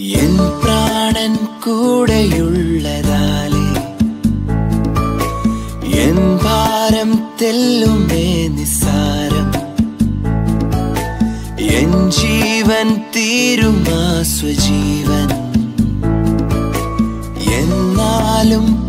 प्राणन कूड़ेयुल्लदाले भारम तेल्लुमे निसारम जीवन तीरुमा स्वजीवन